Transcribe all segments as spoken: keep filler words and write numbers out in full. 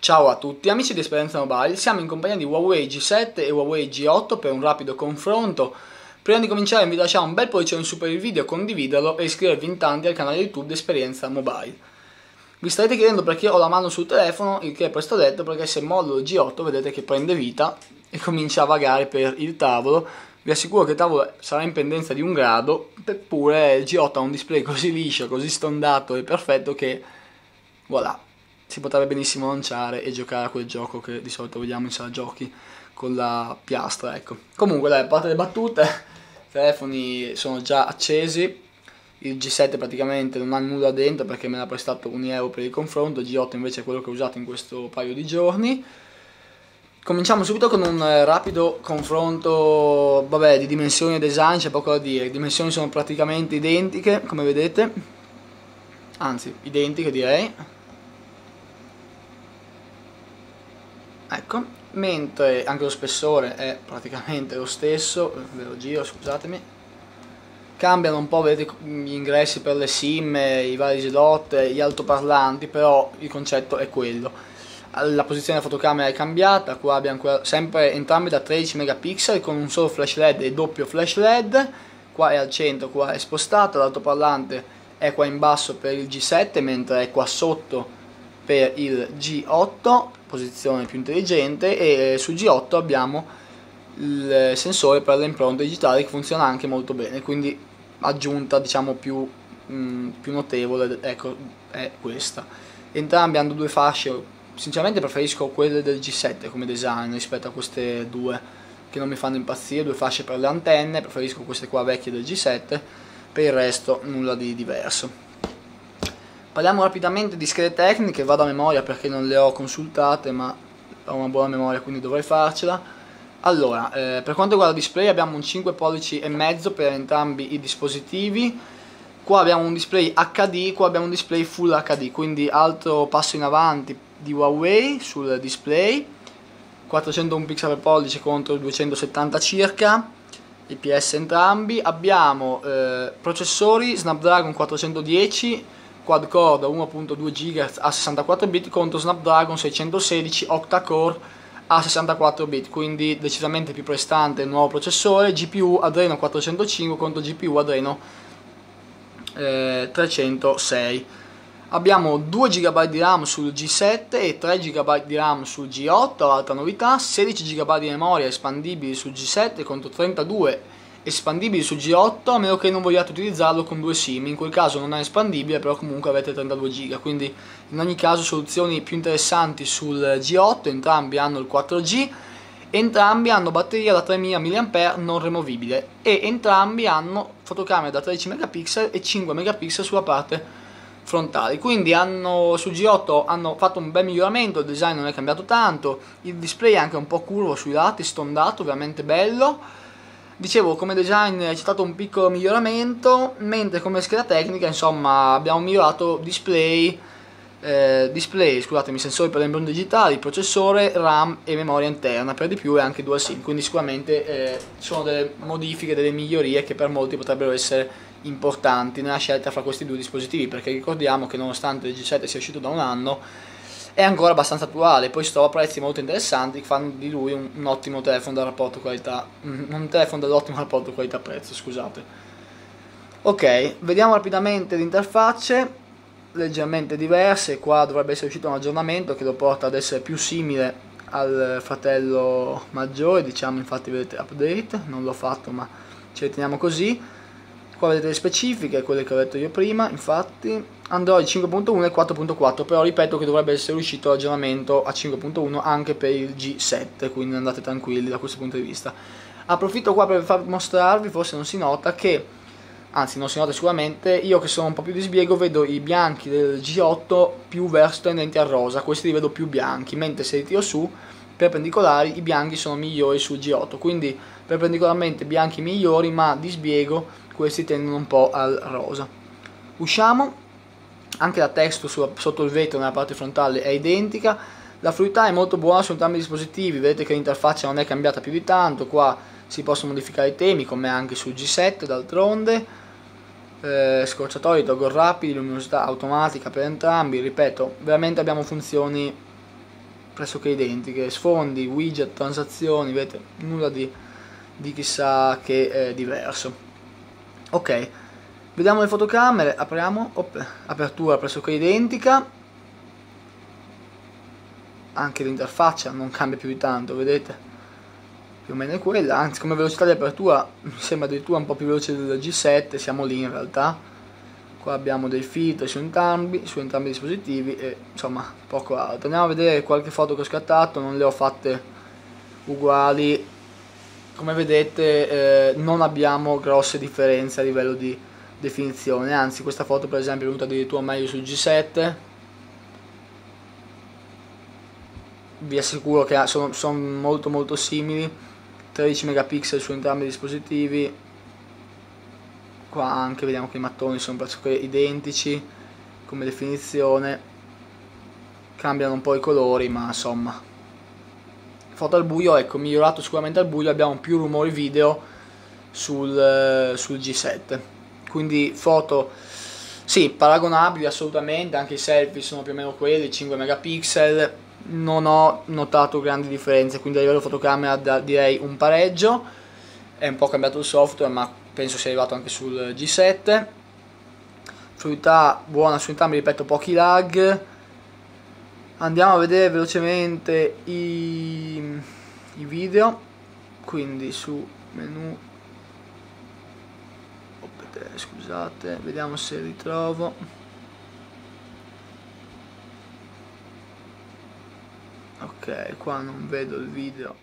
Ciao a tutti amici di Esperienza Mobile, siamo in compagnia di Huawei G sette e Huawei G otto per un rapido confronto. Prima di cominciare vi lasciamo un bel pollice in su per il video, condividerlo e iscrivervi in tanti al canale YouTube di Esperienza Mobile. Vi starete chiedendo perché ho la mano sul telefono, il che è presto detto perché se mollo il G otto vedete che prende vita e comincia a vagare per il tavolo. Vi assicuro che il tavolo sarà in pendenza di un grado, eppure il G otto ha un display così liscio, così stondato e perfetto che voilà. Si potrebbe benissimo lanciare e giocare a quel gioco che di solito vediamo in sala giochi con la piastra, ecco. Comunque dai, a parte le battute, i telefoni sono già accesi, il G sette praticamente non ha nulla dentro perché me l'ha prestato un euro per il confronto, il G otto invece è quello che ho usato in questo paio di giorni. Cominciamo subito con un rapido confronto, vabbè, di dimensioni e design c'è poco da dire, le dimensioni sono praticamente identiche come vedete, anzi identiche direi. Ecco, mentre anche lo spessore è praticamente lo stesso, ve lo giro, scusatemi. Cambiano un po', vedete, gli ingressi per le SIM, i vari slot, gli altoparlanti, però il concetto è quello. La posizione della fotocamera è cambiata, qua abbiamo sempre entrambe da tredici megapixel con un solo flash led e doppio flash led. Qua è al centro, qua è spostata, l'altoparlante è qua in basso per il G sette, mentre è qua sotto per il G otto, posizione più intelligente, e su G otto abbiamo il sensore per le impronte digitali che funziona anche molto bene, quindi aggiunta diciamo più, mh, più notevole, ecco, è questa. Entrambi hanno due fasce, sinceramente preferisco quelle del G sette come design rispetto a queste due che non mi fanno impazzire, due fasce per le antenne, preferisco queste qua vecchie del G sette, per il resto nulla di diverso. Parliamo rapidamente di schede tecniche, vado a memoria perché non le ho consultate ma ho una buona memoria quindi dovrei farcela. Allora, eh, per quanto riguarda il display abbiamo un cinque pollici e mezzo per entrambi i dispositivi, qua abbiamo un display acca di, qua abbiamo un display Full acca di, quindi altro passo in avanti di Huawei sul display, quattrocentouno pixel per pollice contro duecentosettanta circa, I P S entrambi, abbiamo eh, processori Snapdragon quattrocentodieci, quad core da uno virgola due gigahertz a sessantaquattro bit contro Snapdragon seicentosedici octa core a sessantaquattro bit, quindi decisamente più prestante il nuovo processore. G P U Adreno quattrocentocinque contro G P U Adreno eh, trecentosei. Abbiamo due giga di RAM sul G sette e tre giga di RAM sul G otto, altra novità, sedici giga di memoria espandibili sul G sette contro trentadue espandibile su G otto, a meno che non vogliate utilizzarlo con due SIM, in quel caso non è espandibile, però comunque avete trentadue giga, quindi in ogni caso soluzioni più interessanti sul G otto, entrambi hanno il quattro G, entrambi hanno batteria da tremila milliampere orari non removibile e entrambi hanno fotocamera da tredici megapixel e cinque megapixel sulla parte frontali, quindi hanno, su G otto hanno fatto un bel miglioramento, il design non è cambiato tanto, il display è anche un po' curvo sui lati, stondato, veramente bello. Dicevo, come design c'è stato un piccolo miglioramento, mentre come scheda tecnica, insomma, abbiamo migliorato display, eh, display scusatemi, sensori per le impronte digitali, processore, RAM e memoria interna, per di più e anche dual SIM, quindi sicuramente eh, sono delle modifiche, delle migliorie che per molti potrebbero essere importanti nella scelta fra questi due dispositivi, perché ricordiamo che nonostante il G sette sia uscito da un anno, è ancora abbastanza attuale, poi si trova a prezzi molto interessanti che fanno di lui un, un ottimo telefono dal rapporto qualità, un telefono dall'ottimo rapporto qualità-prezzo, scusate. Ok, vediamo rapidamente le interfacce, leggermente diverse, qua dovrebbe essere uscito un aggiornamento che lo porta ad essere più simile al fratello maggiore, diciamo, infatti vedete update, non l'ho fatto ma ci riteniamo così. Qua vedete le specifiche, quelle che ho detto io prima, infatti Android cinque punto uno e quattro punto quattro, però ripeto che dovrebbe essere uscito l'aggiornamento a cinque punto uno anche per il G sette, quindi andate tranquilli da questo punto di vista. Approfitto qua per far mostrarvi, forse non si nota che, anzi non si nota sicuramente, io che sono un po' più di sbiego vedo i bianchi del G otto più verso tendenti al rosa, questi li vedo più bianchi, mentre se li tiro su perpendicolari i bianchi sono migliori sul G otto, quindi perpendicolarmente bianchi migliori ma di sbiego questi tendono un po' al rosa. Usciamo, anche la texture sulla, sotto il vetro nella parte frontale è identica, la fluidità è molto buona su entrambi i dispositivi, vedete che l'interfaccia non è cambiata più di tanto, qua si possono modificare i temi, come anche sul G sette d'altronde. Eh, scorciatoie, toggle rapidi, luminosità automatica per entrambi. Ripeto, veramente abbiamo funzioni pressoché identiche, sfondi, widget, transazioni, vedete, nulla di, di chissà che eh, diverso. Ok, vediamo le fotocamere, apriamo, op, apertura pressoché identica, anche l'interfaccia non cambia più di tanto, vedete, più o meno è quella, anzi come velocità di apertura mi sembra addirittura un po' più veloce del G sette, siamo lì in realtà. Qua abbiamo dei filtri su entrambi, su entrambi i dispositivi e insomma poco altro. Andiamo a vedere qualche foto che ho scattato, non le ho fatte uguali, come vedete eh, non abbiamo grosse differenze a livello di definizione, anzi questa foto per esempio è venuta addirittura meglio sul G sette. Vi assicuro che sono, sono molto molto simili, tredici megapixel su entrambi i dispositivi. Qua anche vediamo che i mattoni sono pressoché identici come definizione, cambiano un po' i colori ma insomma. Foto al buio, ecco, migliorato sicuramente al buio, abbiamo più rumori video sul, sul G sette, quindi foto sì, paragonabili assolutamente, anche i selfie sono più o meno quelli, cinque megapixel. Non ho notato grandi differenze, quindi a livello fotocamera da, direi un pareggio. È un po' cambiato il software ma penso sia arrivato anche sul G sette. Fluidità buona su entrambi, ripeto, pochi lag. Andiamo a vedere velocemente i, i video, quindi su menu, scusate, vediamo se ritrovo. Ok, qua non vedo il video,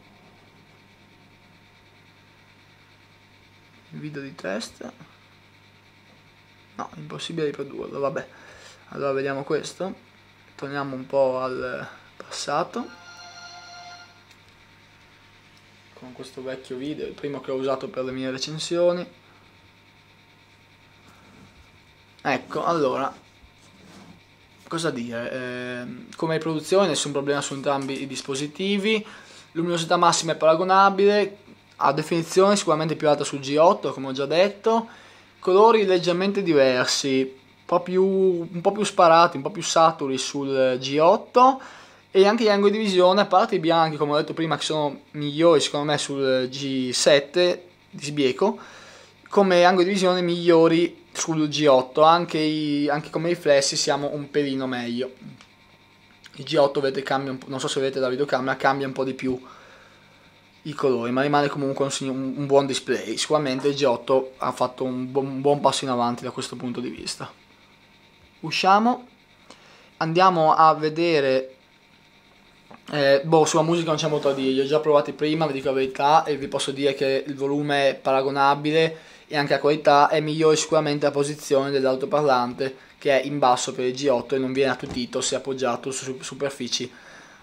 il video di test, no, impossibile riprodurlo, vabbè, allora vediamo questo, torniamo un po' al passato, con questo vecchio video, il primo che ho usato per le mie recensioni, ecco, allora, cosa dire, eh, come riproduzione nessun problema su entrambi i dispositivi, luminosità massima è paragonabile, a definizione sicuramente più alta sul G otto come ho già detto, colori leggermente diversi, un po' più, un po' più sparati, un po' più saturi sul G otto, e anche gli angoli di visione, a parte i bianchi come ho detto prima che sono migliori secondo me sul G sette di sbieco, come angoli di visione migliori sul G otto, anche, i, anche come riflessi siamo un pelino meglio. Il G otto vedete cambia un po', non so se vedete la videocamera, cambia un po' di più i colori, ma rimane comunque un, un buon display. Sicuramente il G otto ha fatto un buon, un buon passo in avanti da questo punto di vista. Usciamo, andiamo a vedere, eh, boh, sulla musica non c'è molto da dire, li ho già provati prima, vi dico la verità, e vi posso dire che il volume è paragonabile, e anche la qualità è migliore sicuramente la posizione dell'altoparlante che è in basso per il G otto e non viene attutito se appoggiato su superfici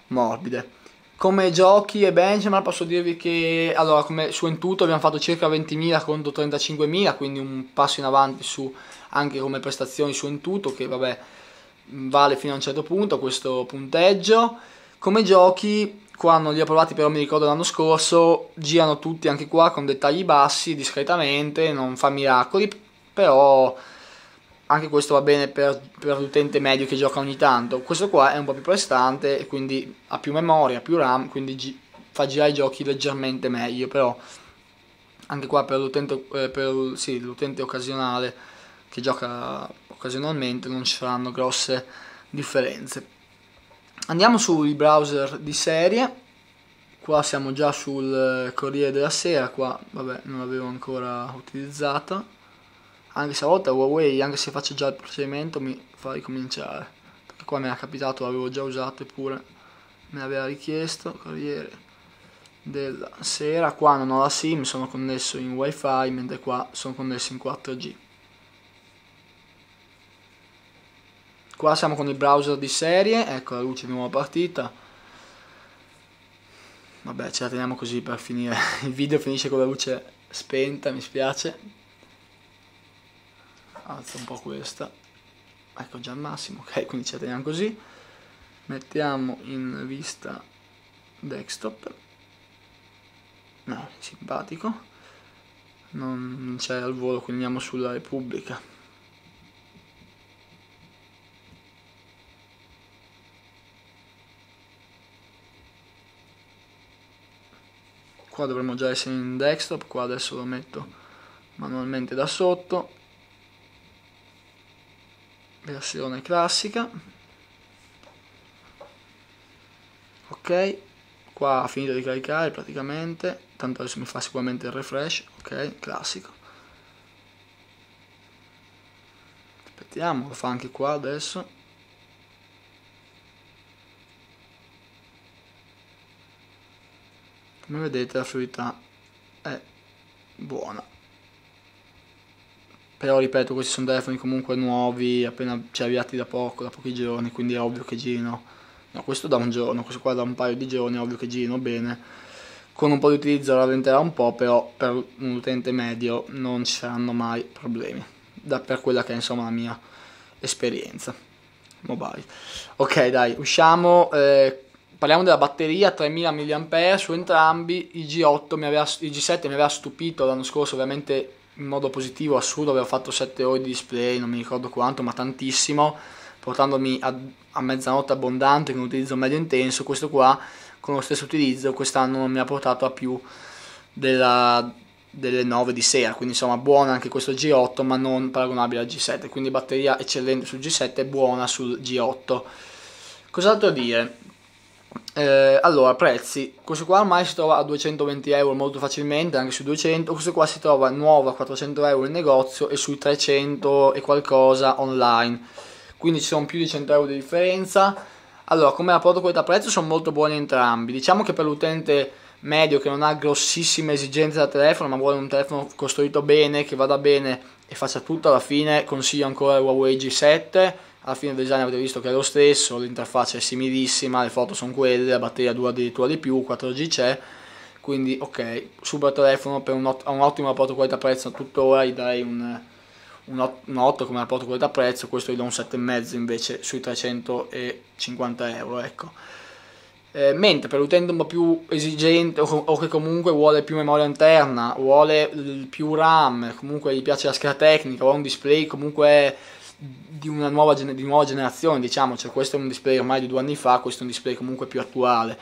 morbide. Come giochi e benchmark posso dirvi che allora come su Antutu abbiamo fatto circa ventimila contro trentacinquemila, quindi un passo in avanti su, anche come prestazioni su Antutu, che vabbè vale fino a un certo punto questo punteggio. Come giochi, qua non li ho provati però mi ricordo l'anno scorso, girano tutti anche qua con dettagli bassi, discretamente, non fa miracoli, però anche questo va bene per, per l'utente medio che gioca ogni tanto. Questo qua è un po' più prestante e quindi ha più memoria, più RAM, quindi gi fa girare i giochi leggermente meglio, però anche qua per l'utente eh, sì, l'utente occasionale che gioca occasionalmente non ci saranno grosse differenze. Andiamo sui browser di serie, qua siamo già sul Corriere della Sera, qua vabbè non l'avevo ancora utilizzata, anche se a volte Huawei, anche se faccio già il procedimento, mi fa ricominciare, perché qua mi era capitato, l'avevo già usato eppure me l'aveva richiesto, Corriere della Sera, qua non ho la SIM, sono connesso in wifi, mentre qua sono connesso in quattro G. Qua siamo con il browser di serie, ecco la luce di nuova partita, vabbè ce la teniamo così per finire, il video finisce con la luce spenta, mi spiace, alzo un po' questa, ecco già al massimo, ok, quindi ce la teniamo così, mettiamo in vista desktop, no, simpatico. Non c'è al volo, quindi andiamo sulla Repubblica. Qua dovremmo già essere in desktop, qua adesso lo metto manualmente da sotto. Versione classica. Ok, qua ha finito di caricare praticamente, tanto adesso mi fa sicuramente il refresh. Ok, classico. Aspettiamo, lo fa anche qua adesso. Come vedete la fluidità è buona, però ripeto, questi sono telefoni comunque nuovi, appena cioè, avviati da poco, da pochi giorni, quindi è ovvio che girino, no, questo da un giorno, questo qua da un paio di giorni, è ovvio che girino bene. Con un po' di utilizzo rallenterà un po', però per un utente medio non ci saranno mai problemi, da, per quella che è insomma la mia esperienza mobile. Ok, dai, usciamo. eh, Parliamo della batteria, tremila milliampere su entrambi. Il G otto mi aveva, il G sette mi aveva stupito l'anno scorso, ovviamente in modo positivo, assurdo, avevo fatto sette ore di display, non mi ricordo quanto, ma tantissimo, portandomi a, a mezzanotte abbondante con un utilizzo medio intenso. Questo qua, con lo stesso utilizzo, quest'anno non mi ha portato a più della, delle nove di sera, quindi insomma buona anche questo G otto, ma non paragonabile al G sette, quindi batteria eccellente sul G sette e buona sul G otto. Cos'altro dire? Eh, allora, prezzi, questo qua ormai si trova a duecentoventi euro molto facilmente, anche su duecento, questo qua si trova nuovo a quattrocento euro in negozio e sui trecento e qualcosa online, quindi ci sono più di cento euro di differenza. Allora, come rapporto qualità-prezzo sono molto buoni entrambi, diciamo che per l'utente medio che non ha grossissime esigenze da telefono ma vuole un telefono costruito bene, che vada bene e faccia tutto, alla fine consiglio ancora il Huawei G sette. Alla fine il design avete visto che è lo stesso, l'interfaccia è similissima, le foto sono quelle, la batteria dura addirittura di più, quattro G c'è, quindi ok, super telefono, per un, ot un ottimo rapporto qualità-prezzo tuttora gli darei un, un, un otto come rapporto qualità-prezzo, questo gli do un sette virgola cinque invece sui trecentocinquanta euro, ecco. Eh, mentre per l'utente un po' più esigente o, o che comunque vuole più memoria interna, vuole più RAM, comunque gli piace la scheda tecnica, vuole un display comunque di una nuova, di nuova generazione, diciamo, cioè questo è un display ormai di due anni fa, questo è un display comunque più attuale,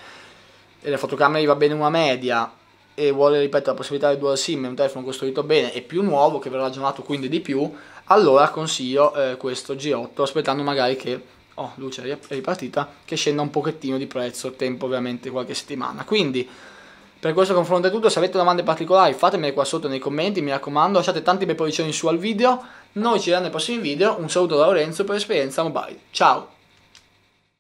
e la fotocamera gli va bene una media e vuole, ripeto, la possibilità di dual sim, è un telefono costruito bene e più nuovo che verrà aggiornato quindi di più, allora consiglio eh, questo G otto, aspettando magari che, oh, luce è ripartita, che scenda un pochettino di prezzo, tempo ovviamente qualche settimana. Quindi per questo confronto è tutto, se avete domande particolari fatemele qua sotto nei commenti, mi raccomando, lasciate tanti bei pollicioni in su al video, noi ci vediamo nei prossimi video, un saluto da Lorenzo per Esperienza Mobile, ciao!